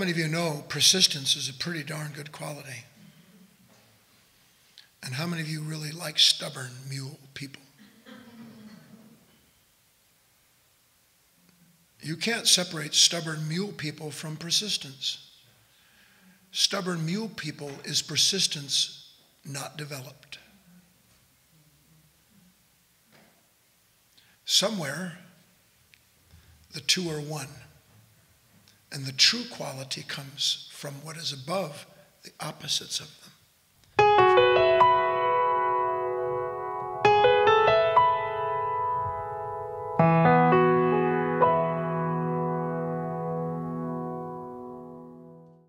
many of you know persistence is a pretty darn good quality? And how many of you really like stubborn mule people? You can't separate stubborn mule people from persistence. Stubborn mule people is persistence not developed. Somewhere, the two are one. And the true quality comes from what is above the opposites of them.